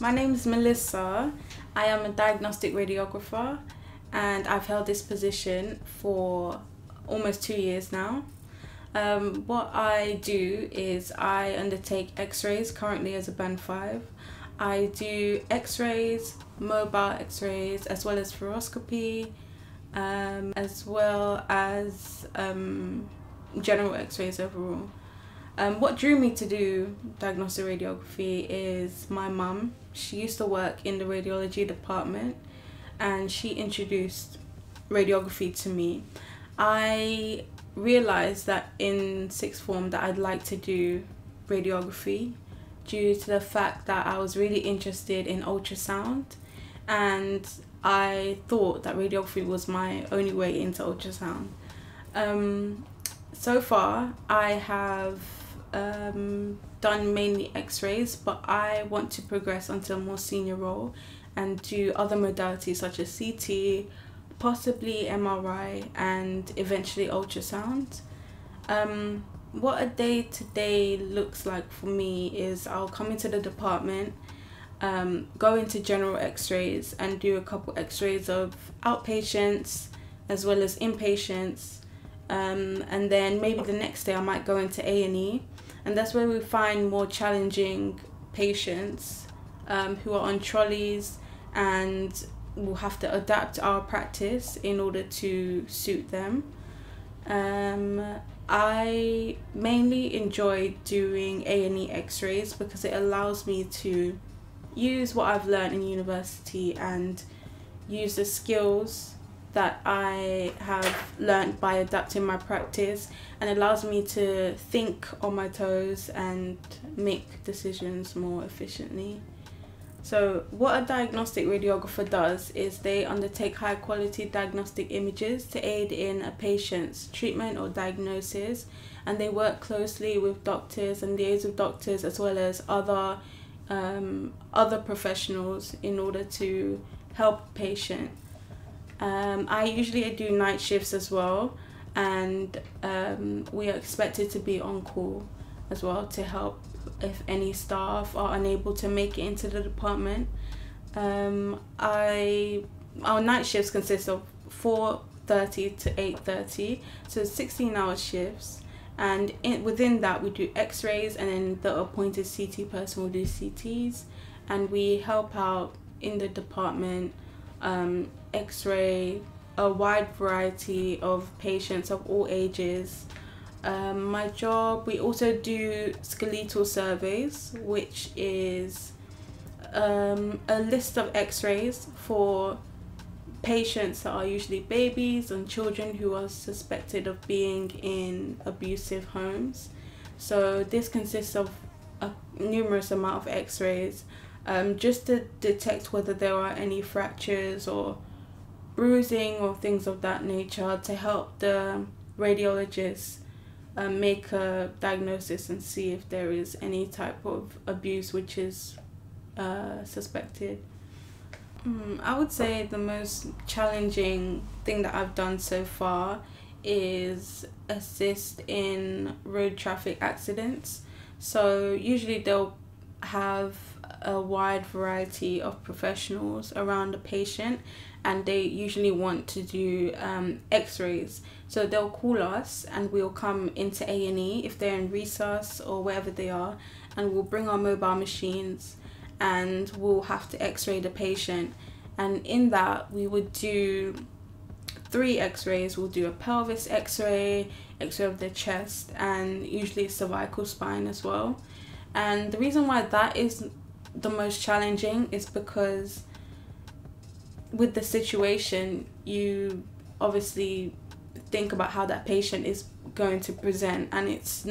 my name is Melissa. I am a diagnostic radiographer and I've held this position for almost 2 years now. What I do is I undertake x-rays, currently as a band 5. I do x-rays, mobile x-rays, as well as fluoroscopy, as well as general x-rays overall. What drew me to do diagnostic radiography is my mum. She used to work in the radiology department and she introduced radiography to me. I realised that in sixth form that I'd like to do radiography due to the fact that I was really interested in ultrasound, and I thought that radiography was my only way into ultrasound. So far I have done mainly x-rays, but I want to progress onto a more senior role and do other modalities such as CT, possibly MRI, and eventually ultrasound. What a day-to-day looks like for me is I'll come into the department, go into general x-rays and do a couple x-rays of outpatients as well as inpatients, and then maybe the next day I might go into A&E, and that's where we find more challenging patients who are on trolleys, and we'll have to adapt our practice in order to suit them. I mainly enjoy doing A&E x-rays because it allows me to use what I've learned in university and use the skills that I have learned by adapting my practice, and allows me to think on my toes and make decisions more efficiently. So what a diagnostic radiographer does is they undertake high quality diagnostic images to aid in a patient's treatment or diagnosis, and they work closely with doctors and liaise with doctors as well as other professionals in order to help a patient. I usually do night shifts as well, and we are expected to be on call as well to help if any staff are unable to make it into the department. Our night shifts consist of 4:30 to 8:30, so 16-hour shifts, and within that we do x-rays, and then the appointed CT person will do CTs, and we help out in the department, x-ray a wide variety of patients of all ages. My job, we also do skeletal surveys, which is a list of x-rays for patients that are usually babies and children who are suspected of being in abusive homes. So this consists of a numerous amount of x-rays, just to detect whether there are any fractures or bruising or things of that nature, to help the radiologists make a diagnosis and see if there is any type of abuse which is suspected. I would say the most challenging thing that I've done so far is assist in road traffic accidents. So usually they'll have a wide variety of professionals around the patient, and they usually want to do x-rays, so they'll call us and we'll come into A&E if they're in resus or wherever they are, and we'll bring our mobile machines and we'll have to x-ray the patient. And in that we would do 3 x-rays. We'll do a pelvis x-ray, x-ray of the chest, and usually cervical spine as well. And the reason why that is the most challenging is because with the situation you obviously think about how that patient is going to present, and it's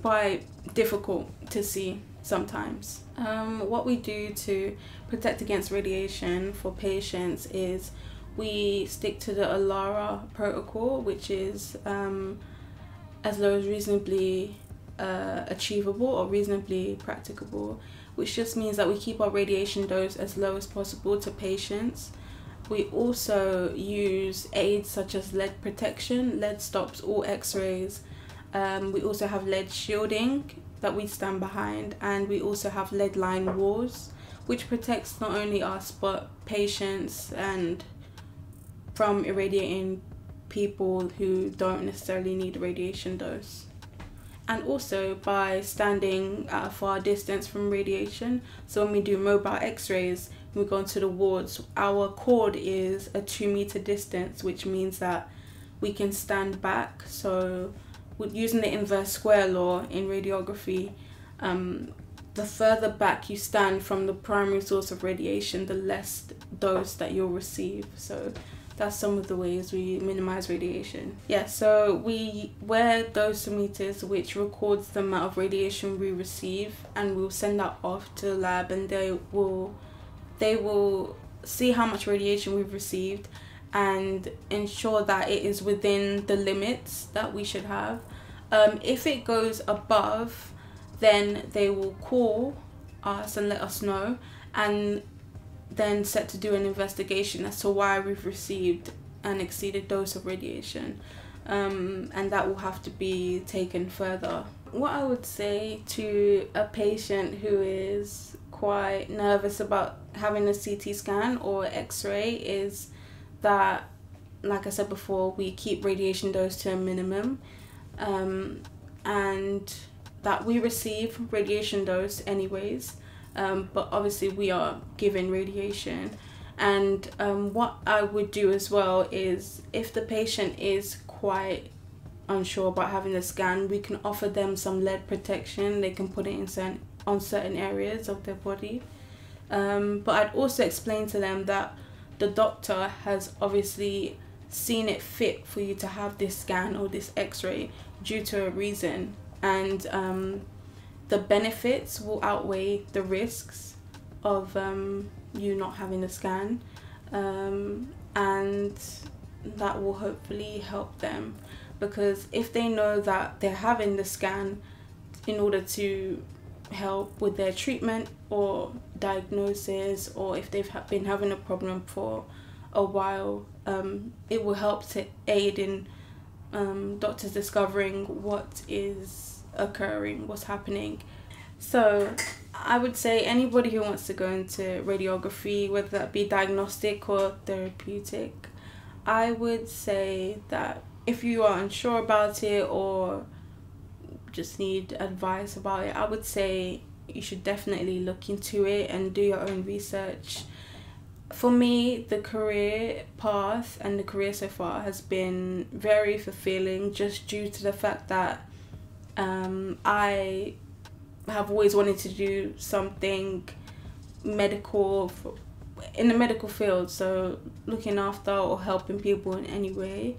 quite difficult to see sometimes. What we do to protect against radiation for patients is we stick to the ALARA protocol, which is as low as reasonably achievable or reasonably practicable, which just means that we keep our radiation dose as low as possible to patients. We also use aids such as lead protection. Lead stops all x-rays. We also have lead shielding, that we stand behind, and we also have lead line walls, which protects not only us but patients and from irradiating people who don't necessarily need a radiation dose. And also by standing at a far distance from radiation, so when we do mobile x-rays, we go into the wards, our cord is a 2-meter distance, which means that we can stand back. So using the inverse square law in radiography, the further back you stand from the primary source of radiation, the less dose that you'll receive. So that's some of the ways we minimize radiation. Yeah, so we wear dosimeters, which records the amount of radiation we receive, and we'll send that off to the lab, and they will see how much radiation we've received and ensure that it is within the limits that we should have. If it goes above, then they will call us and let us know, and then set to do an investigation as to why we've received an exceeded dose of radiation, and that will have to be taken further. What I would say to a patient who is quite nervous about having a CT scan or x-ray is that, like I said before, we keep radiation dose to a minimum, and that we receive radiation dose anyways. But obviously we are given radiation. And what I would do as well is, if the patient is quite unsure about having a scan, we can offer them some lead protection. They can put it in on certain areas of their body. But I'd also explain to them that the doctor has obviously seen it fit for you to have this scan or this x-ray due to a reason, and the benefits will outweigh the risks of you not having a scan, and that will hopefully help them, because if they know that they're having the scan in order to help with their treatment or diagnosis, or if they've been having a problem for a while, it will help to aid in doctors discovering what is occurring, what's happening. So I would say anybody who wants to go into radiography, whether that be diagnostic or therapeutic, I would say that if you are unsure about it or just need advice about it, I would say you should definitely look into it and do your own research. For me, the career path and the career so far has been very fulfilling, just due to the fact that I have always wanted to do something medical, in the medical field, so looking after or helping people in any way.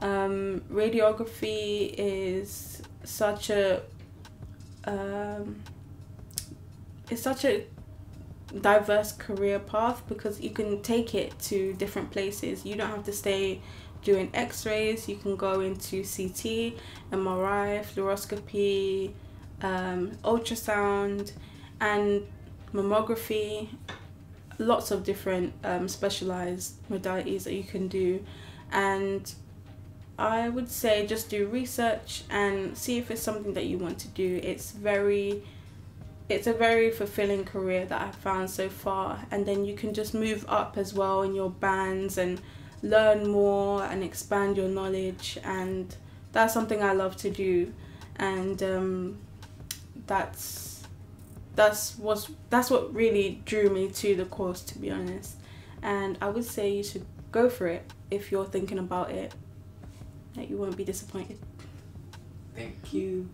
Radiography is such a diverse career path, because you can take it to different places. You don't have to stay doing x-rays, you can go into CT, MRI, fluoroscopy, ultrasound and mammography, lots of different specialized modalities that you can do. And I would say just do research and see if it's something that you want to do. It's a very fulfilling career that I've found so far, and then you can just move up as well in your bands and learn more and expand your knowledge, and that's something I love to do. And that's what really drew me to the course, to be honest. And I would say you should go for it if you're thinking about it, that you won't be disappointed. Thank you.